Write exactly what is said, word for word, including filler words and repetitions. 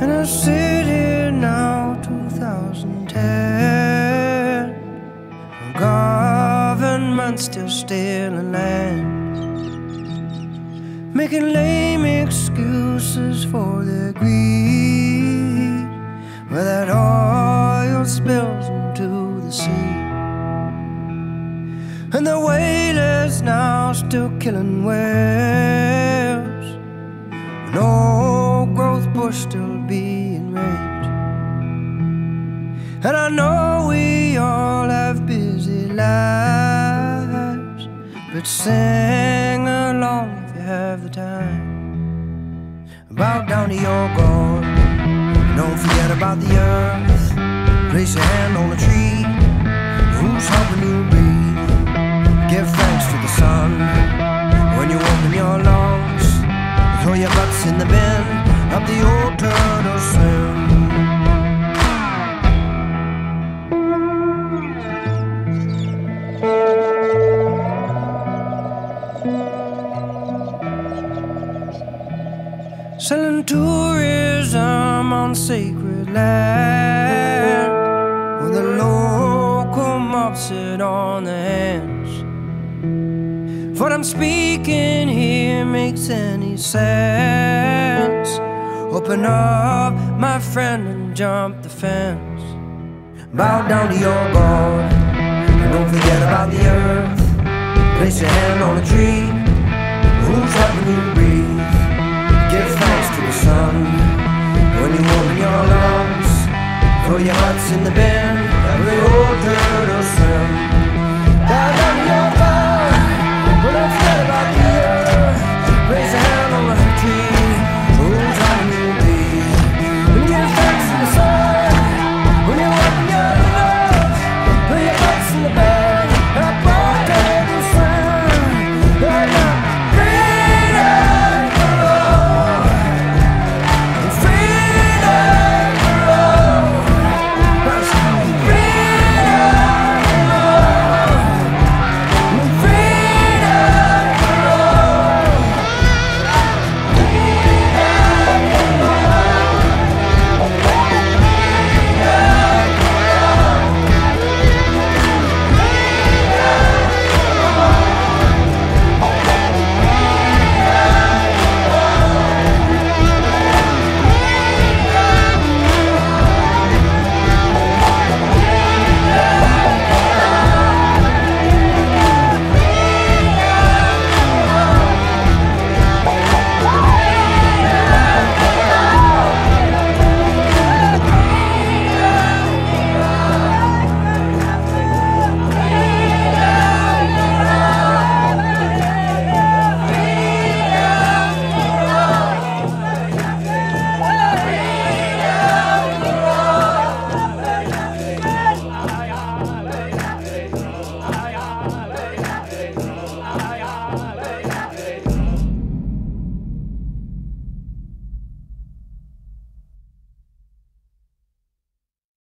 And I sit here now, two thousand ten. The government's still stealing land, making lame excuses for their greed. Where that oil spills into the sea, and the whalers now still killing whales, and old growth bush still being raped. And I know we all have busy lives, but sing along if you have the time. Bow down to your God, don't forget about the earth. Place your hand on a tree, who's helping you breathe? Give thanks to the sun when you open your lungs. Throw your guts in the bin, up the old turtle swim. Selling tourism on sacred land, with the local mob sit on the hands. What I'm speaking here makes any sense. Open up, my friend, and jump the fence. Bow down to your God, and don't forget about the earth. Place your hand on a tree, who's helping you breathe?